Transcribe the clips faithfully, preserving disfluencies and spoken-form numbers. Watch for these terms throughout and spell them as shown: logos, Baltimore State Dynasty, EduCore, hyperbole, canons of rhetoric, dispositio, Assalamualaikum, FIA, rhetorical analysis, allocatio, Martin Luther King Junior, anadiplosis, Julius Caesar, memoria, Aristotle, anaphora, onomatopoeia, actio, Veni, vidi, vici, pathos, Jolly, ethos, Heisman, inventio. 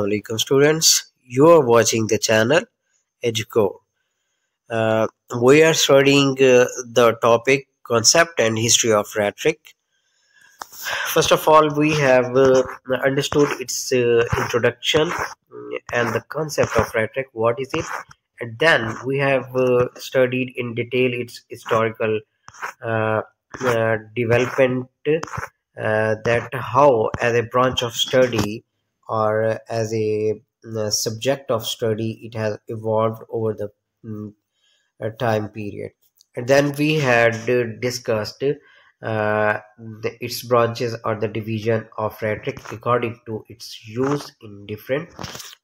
Assalamualaikum students, you are watching the channel EduCore. Uh, we are studying uh, the topic concept and history of rhetoric. First of all, we have uh, understood its uh, introduction and the concept of rhetoric, what is it, and then we have uh, studied in detail its historical uh, uh, development, uh, that how as a branch of study or as a subject of study it has evolved over the um, time period. And then we had discussed uh, the, its branches or the division of rhetoric according to its use in different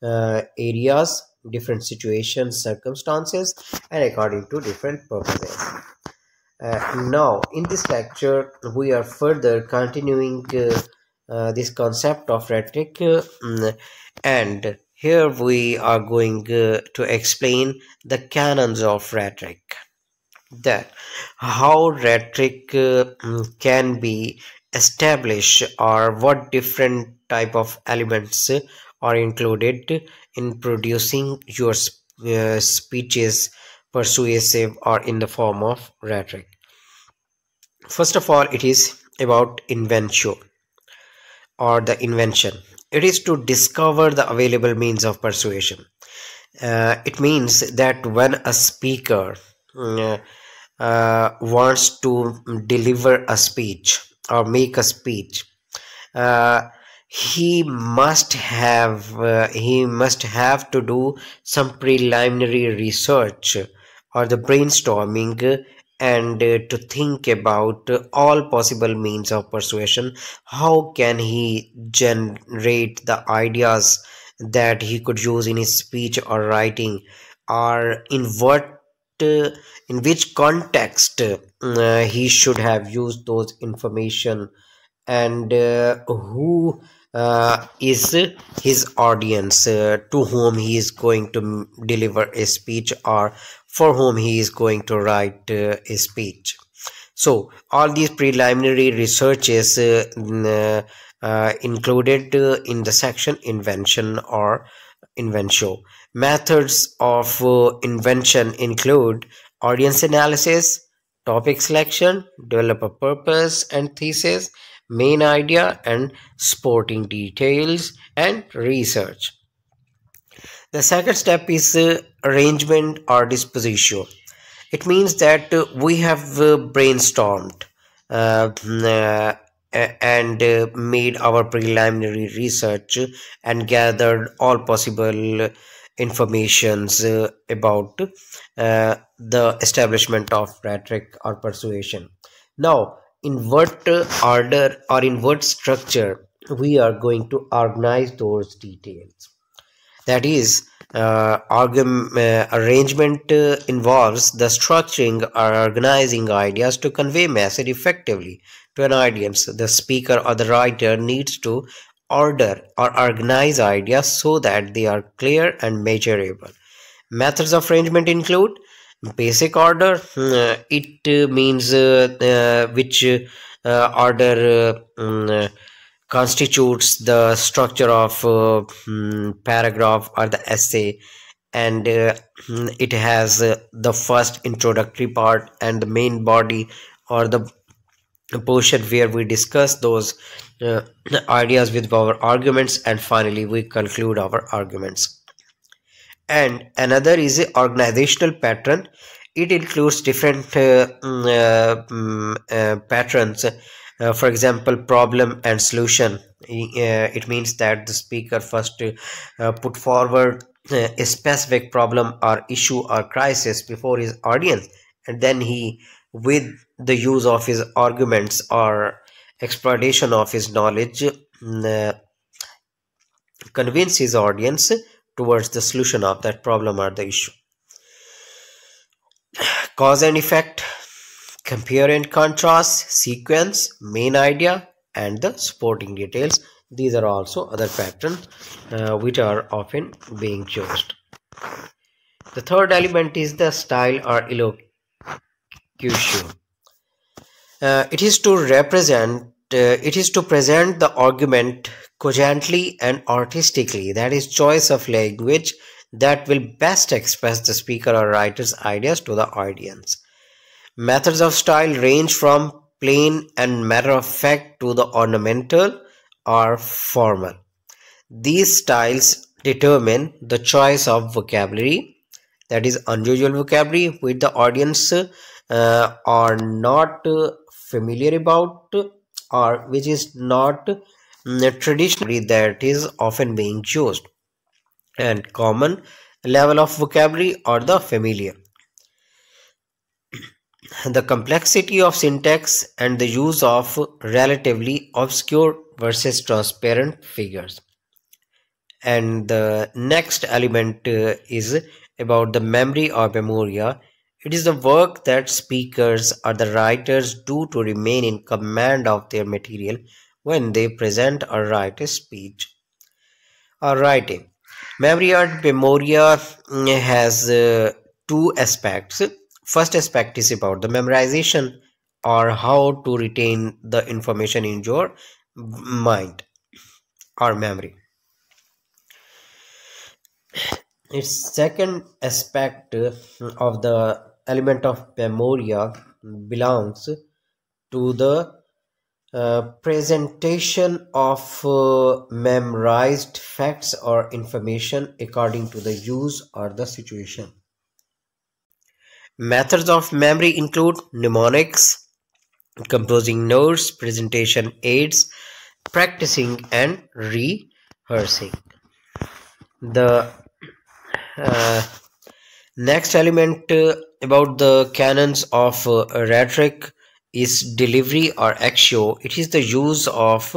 uh, areas, different situations, circumstances, and according to different purposes. Uh, now in this lecture we are further continuing uh, Uh, this concept of rhetoric, uh, and here we are going uh, to explain the canons of rhetoric, that how rhetoric uh, can be established or what different type of elements are included in producing your uh, speeches, persuasive or in the form of rhetoric. First of all, it is about invention or the invention. It is to discover the available means of persuasion. Uh, it means that when a speaker uh, uh, wants to deliver a speech or make a speech, uh, he must have uh, he must have to do some preliminary research or the brainstorming and uh, to think about uh, all possible means of persuasion. How can he generate the ideas that he could use in his speech or writing, or in what uh, in which context uh, he should have used those information, and uh, who uh, is his audience, uh, to whom he is going to deliver a speech or for whom he is going to write uh, a speech. So all these preliminary researches uh, uh, included uh, in the section invention or inventio. Methods of uh, invention include audience analysis, topic selection, develop a purpose and thesis, main idea and supporting details, and research. The second step is uh, arrangement or disposition. It means that uh, we have uh, brainstormed uh, uh, and uh, made our preliminary research and gathered all possible informations uh, about uh, the establishment of rhetoric or persuasion. Now in what order or in what structure we are going to organize those details. That is, uh, uh, arrangement uh, involves the structuring or organizing ideas to convey message effectively to an audience. The speaker or the writer needs to order or organize ideas so that they are clear and measurable. Methods of arrangement include basic order. Uh, it uh, means uh, uh, which uh, order uh, um, constitutes the structure of uh, paragraph or the essay, and uh, it has uh, the first introductory part and the main body or the portion where we discuss those uh, ideas with our arguments, and finally we conclude our arguments. And another is the organizational pattern. It includes different uh, uh, uh, patterns. Uh, for example, problem and solution. Uh, it means that the speaker first uh, put forward uh, a specific problem or issue or crisis before his audience, and then he, with the use of his arguments or exploitation of his knowledge, uh, convinces his audience towards the solution of that problem or the issue. Cause and effect, compare and contrast, sequence, main idea, and the supporting details. These are also other patterns uh, which are often being used. The third element is the style or elocution. Uh, it is to represent, uh, it is to present the argument cogently and artistically, that is choice of language that will best express the speaker or writer's ideas to the audience. Methods of style range from plain and matter-of-fact to the ornamental or formal. These styles determine the choice of vocabulary, that is unusual vocabulary which the audience uh, are not uh, familiar about or which is not uh, traditionally that is often being used, and common level of vocabulary or the familiar. The complexity of syntax and the use of relatively obscure versus transparent figures. And the next element uh, is about the memory or memoria. It is the work that speakers or the writers do to remain in command of their material when they present or write a speech or writing. Memory or memoria has uh, two aspects. First aspect is about the memorization or how to retain the information in your mind or memory. Its second aspect of the element of memoria belongs to the uh, presentation of uh, memorized facts or information according to the use or the situation. Methods of memory include mnemonics, composing notes, presentation aids, practicing and rehearsing. The uh, next element uh, about the canons of uh, rhetoric is delivery or actio. It is the use of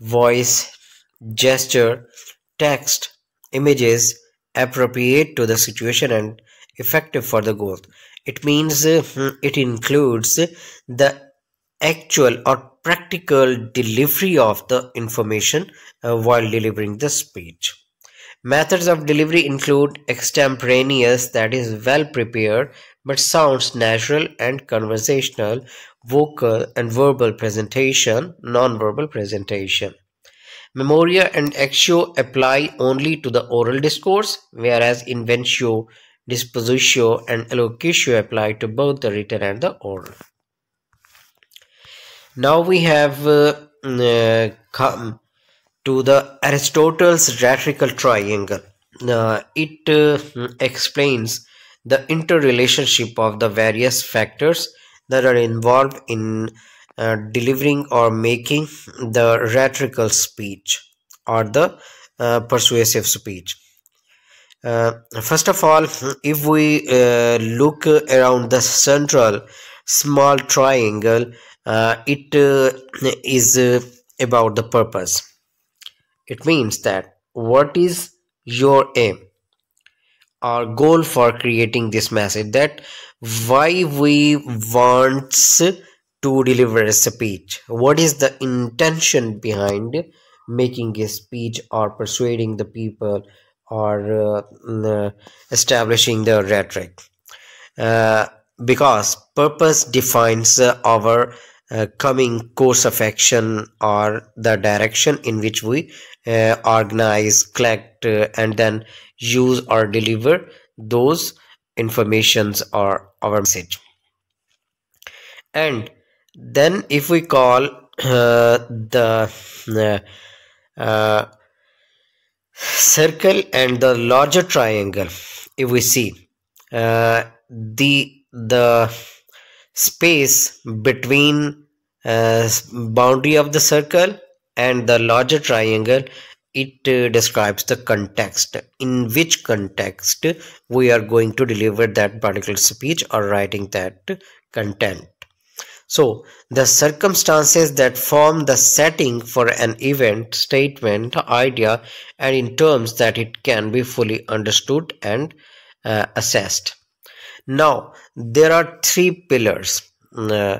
voice, gesture, text, images appropriate to the situation and effective for the goal. It means uh, it includes the actual or practical delivery of the information uh, while delivering the speech. Methods of delivery include extemporaneous, that is well prepared but sounds natural and conversational, vocal and verbal presentation, non-verbal presentation. Memoria and actio apply only to the oral discourse, whereas inventio, dispositio and allocatio apply to both the written and the oral. Now we have uh, uh, come to the Aristotle's rhetorical triangle. Uh, it uh, explains the interrelationship of the various factors that are involved in uh, delivering or making the rhetorical speech or the uh, persuasive speech. Uh, first of all, if we uh, look around the central small triangle, uh, it uh, is uh, about the purpose. It means that what is your aim or goal for creating this message, that why we want to deliver a speech, what is the intention behind making a speech or persuading the people or uh, establishing the rhetoric, uh, because purpose defines uh, our uh, coming course of action or the direction in which we uh, organize, collect uh, and then use or deliver those informations or our message. And then if we call uh, the uh, uh, circle and the larger triangle, if we see uh, the the space between uh, boundary of the circle and the larger triangle, it uh, describes the context, in which context we are going to deliver that particular speech or writing that content. So the circumstances that form the setting for an event, statement, idea, and in terms that it can be fully understood and uh, assessed. Now there are three pillars uh,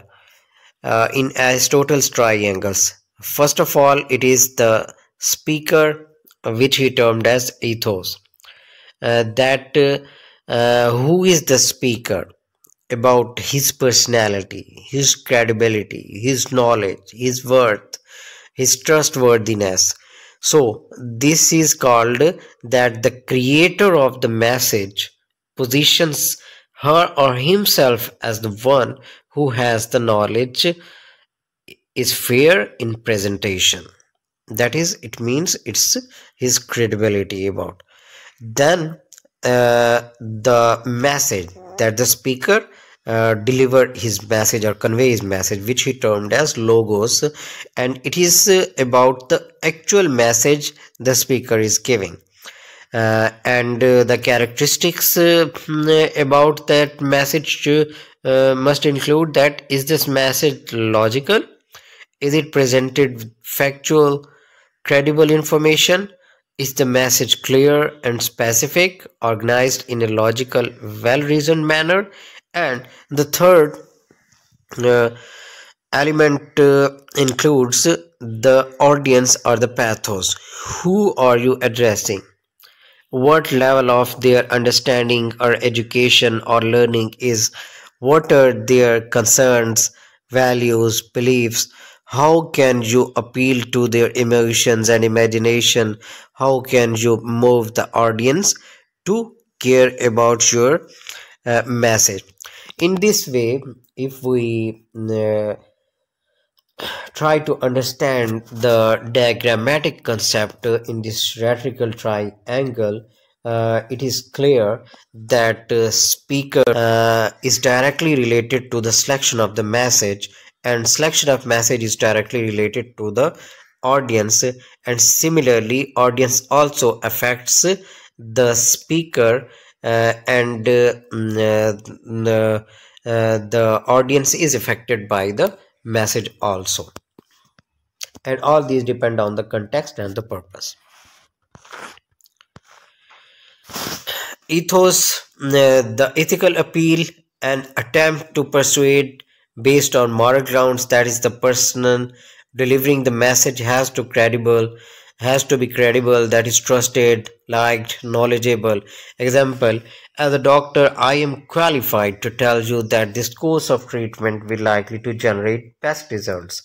uh, in Aristotle's triangles. First of all, it is the speaker, which he termed as ethos. Uh, that uh, uh, who is the speaker? About his personality, his credibility, his knowledge, his worth, his trustworthiness. So this is called that the creator of the message positions her or himself as the one who has the knowledge is fair in presentation. That is, it means it's his credibility about. Then uh, the message that the speaker uh, deliver his message or convey his message, which he termed as logos, and it is uh, about the actual message the speaker is giving. Uh, and uh, the characteristics uh, about that message uh, must include that is this message logical? Is it presented factual, credible information? Is the message clear and specific, organized in a logical, well-reasoned manner? And the third uh, element uh, includes the audience or the pathos. Who are you addressing? What level of their understanding or education or learning is? What are their concerns, values, beliefs? How can you appeal to their emotions and imagination? How can you move the audience to care about your uh, message? In this way, if we uh, try to understand the diagrammatic concept in this rhetorical triangle, uh, it is clear that uh, speaker uh, is directly related to the selection of the message, and selection of message is directly related to the audience, and similarly audience also affects the speaker uh, and uh, uh, uh, the audience is affected by the message also, and all these depend on the context and the purpose. Ethos, uh, the ethical appeal and attempt to persuade based on moral grounds, that is the person delivering the message has to credible has to be credible, that is trusted, liked, knowledgeable. Example, as a doctor I am qualified to tell you that this course of treatment will likely to generate best results,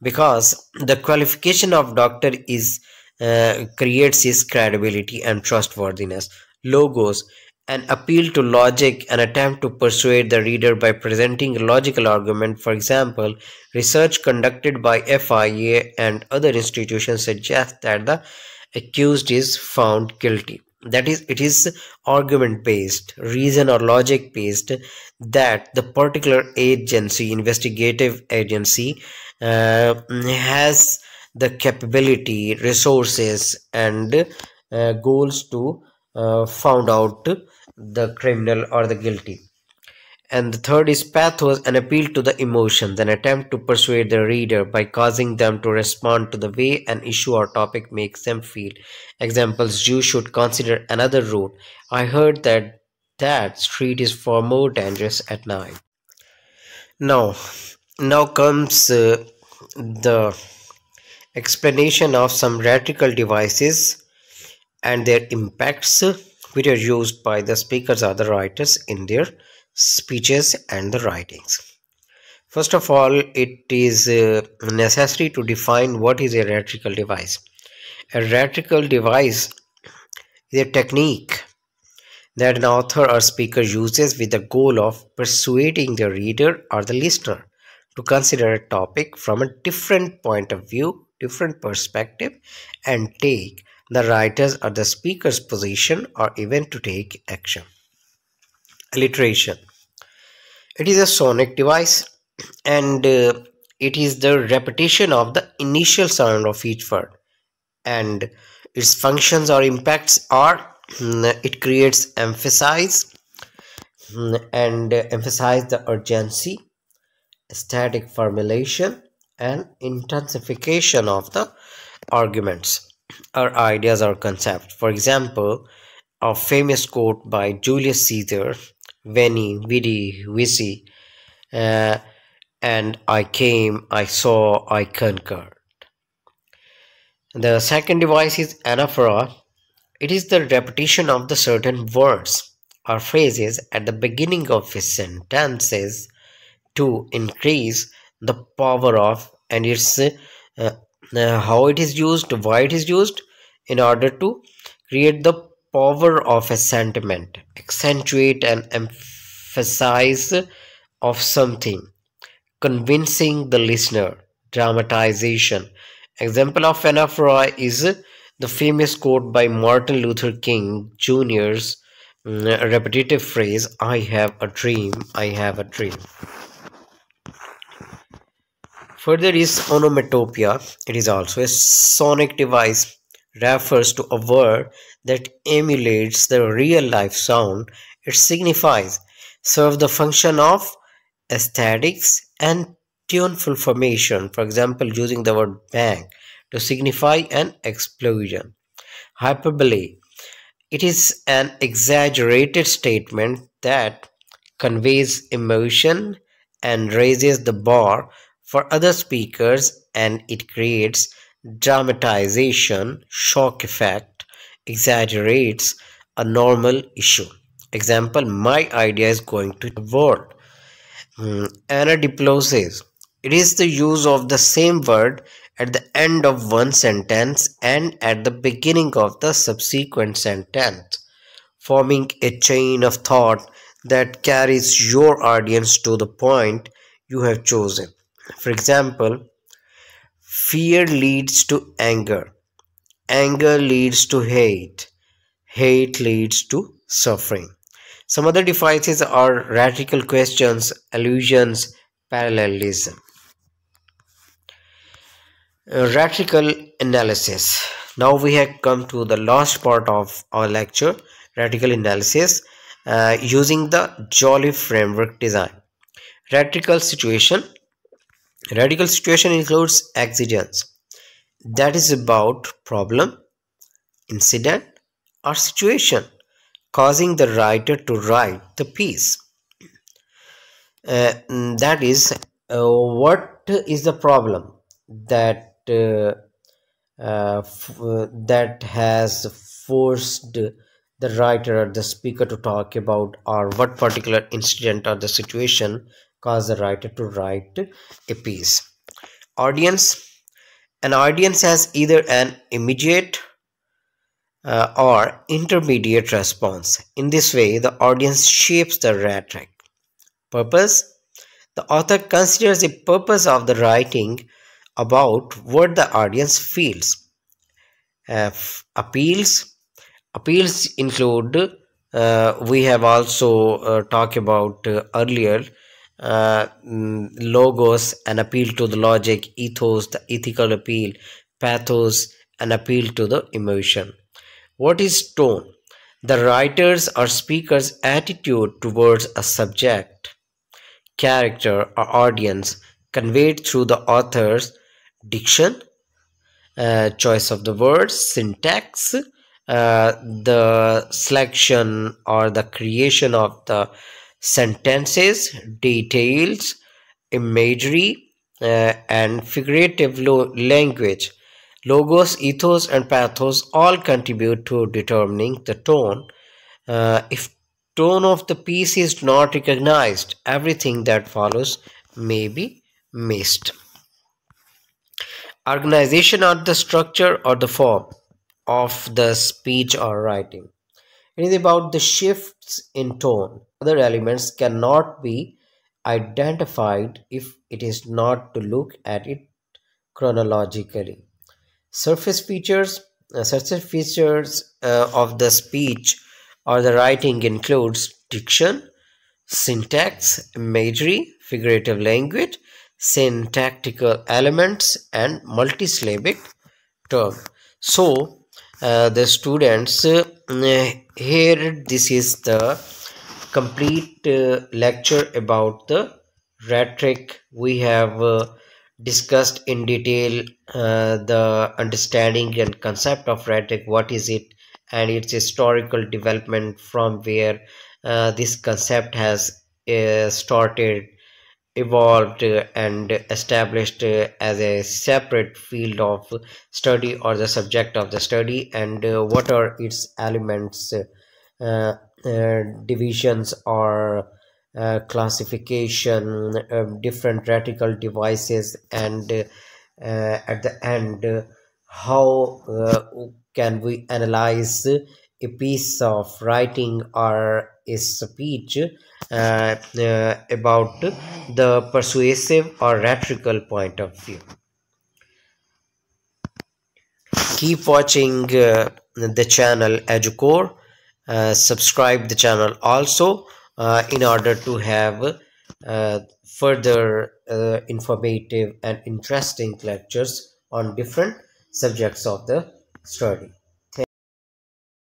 because the qualification of doctor is uh, creates his credibility and trustworthiness. Logos, an appeal to logic, an attempt to persuade the reader by presenting a logical argument. For example, research conducted by F I A and other institutions suggests that the accused is found guilty. That is, it is argument based, reason or logic based, that the particular agency, investigative agency, uh, has the capability, resources and uh, goals to uh, found out the criminal or the guilty. And the third is pathos, an appeal to the emotions, an attempt to persuade the reader by causing them to respond to the way an issue or topic makes them feel. Examples, you should consider another route. I heard that that street is far more dangerous at night. Now, now comes uh, the explanation of some rhetorical devices and their impacts, which are used by the speakers or the writers in their speeches and the writings. First of all, it is uh, necessary to define what is a rhetorical device. A rhetorical device is a technique that an author or speaker uses with the goal of persuading the reader or the listener to consider a topic from a different point of view, different perspective, and take the writer's or the speaker's position or even to take action. Alliteration. It is a sonic device, and uh, it is the repetition of the initial sound of each word, and its functions or impacts are it creates emphasis and emphasize the urgency, static formulation and intensification of the arguments or ideas or concepts. For example, a famous quote by Julius Caesar, Veni, vidi, vici, uh, and I came, I saw, I conquered. The second device is anaphora. It is the repetition of the certain words or phrases at the beginning of sentences to increase the power of and its uh, uh, how it is used, why it is used, in order to create the power of a sentiment, accentuate and emphasize of something, convincing the listener, dramatization. Example of anaphora is the famous quote by Martin Luther King Junior's repetitive phrase, "I have a dream, I have a dream." Further is onomatopoeia. It is also a sonic device, refers to a word that emulates the real life sound it signifies, serve the function of aesthetics and tuneful formation, for example using the word bang to signify an explosion. Hyperbole, it is an exaggerated statement that conveys emotion and raises the bar for other speakers, and it creates dramatization, shock effect, exaggerates a normal issue. Example, my idea is going to the world. Mm, anadiplosis, it is the use of the same word at the end of one sentence and at the beginning of the subsequent sentence, forming a chain of thought that carries your audience to the point you have chosen. For example, fear leads to anger, anger leads to hate, hate leads to suffering. Some other devices are rhetorical questions, allusions, parallelism. Rhetorical analysis. Now we have come to the last part of our lecture, rhetorical analysis, uh, using the Jolly framework design. Rhetorical situation. Rhetorical situation includes exigence, that is about problem, incident or situation, causing the writer to write the piece. Uh, that is, uh, what is the problem that Uh, uh, that has forced the writer or the speaker to talk about, or what particular incident or the situation caused the writer to write a piece. Audience. An audience has either an immediate uh, or intermediate response. In this way, the audience shapes the rhetoric. Purpose. The author considers the purpose of the writing about what the audience feels. Uh, appeals. Appeals include, uh, we have also uh, talked about uh, earlier, uh, logos, an appeal to the logic, ethos, the ethical appeal, pathos, an appeal to the emotion. What is tone? The writer's or speaker's attitude towards a subject, character or audience, conveyed through the author's diction, uh, choice of the words, syntax, uh, the selection or the creation of the sentences, details, imagery, uh, and figurative language. Logos, ethos, and pathos all contribute to determining the tone. Uh, if tone of the piece is not recognized, everything that follows may be missed. Organization of the structure or the form of the speech or writing. It is about the shifts in tone. Other elements cannot be identified if it is not to look at it chronologically. Surface features. Uh, surface features uh, of the speech or the writing includes diction, syntax, imagery, figurative language, syntactical elements, and multisyllabic term. So uh, the students, uh, here this is the complete uh, lecture about the rhetoric. We have uh, discussed in detail uh, the understanding and concept of rhetoric, what is it and its historical development, from where uh, this concept has uh, started, evolved uh, and established uh, as a separate field of study or the subject of the study, and uh, what are its elements, uh, uh, divisions or uh, classification, uh, different rhetorical devices, and uh, uh, at the end uh, how uh, can we analyze a piece of writing or a speech uh, uh, about the persuasive or rhetorical point of view. Keep watching uh, the channel EduCore. Uh, subscribe the channel also uh, in order to have uh, further uh, informative and interesting lectures on different subjects of the study.